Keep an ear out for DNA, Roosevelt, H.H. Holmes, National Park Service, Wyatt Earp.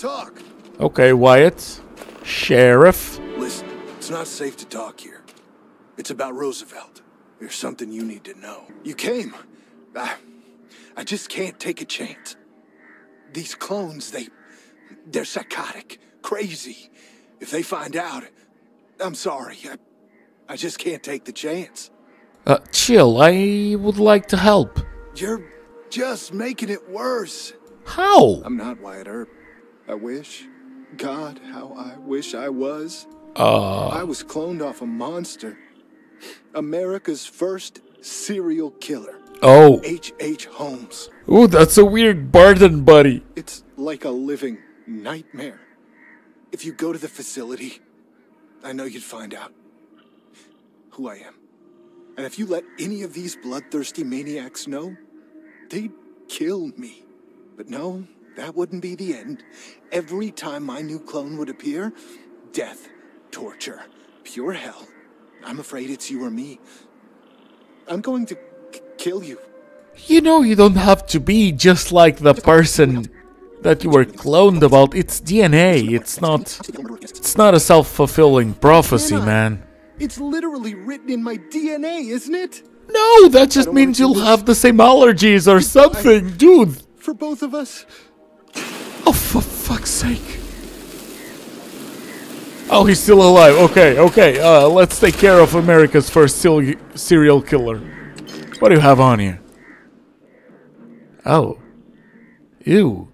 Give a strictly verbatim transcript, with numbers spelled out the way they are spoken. talk. Okay, Wyatt. Sheriff. Listen, it's not safe to talk here. It's about Roosevelt. There's something you need to know. You came. I, I just can't take a chance. These clones, they, they're psychotic, crazy. If they find out, I'm sorry. I, I just can't take the chance. Uh, chill. I would like to help. You're just making it worse. How? I'm not Wyatt Earp. I wish. God, how I wish I was. Uh. I was cloned off a monster. America's first serial killer. Oh. H H Holmes. Ooh, that's a weird burden, buddy. It's like a living nightmare. If you go to the facility, I know you'd find out who I am. And if you let any of these bloodthirsty maniacs know, they'd kill me. But no, that wouldn't be the end. Every time my new clone would appear, death, torture, pure hell. I'm afraid it's you or me. I'm going to kill you. You know, you don't have to be just like the person that you were cloned about. It's D N A. It's not. It's not a self-fulfilling prophecy, man. It's literally written in my D N A, isn't it? No, that just means you'll have the same allergies or something, dude. For both of us. Oh, for fuck's sake! Oh, he's still alive. Okay, okay. Uh, let's take care of America's first serial killer. What do you have on you? Oh. Ew.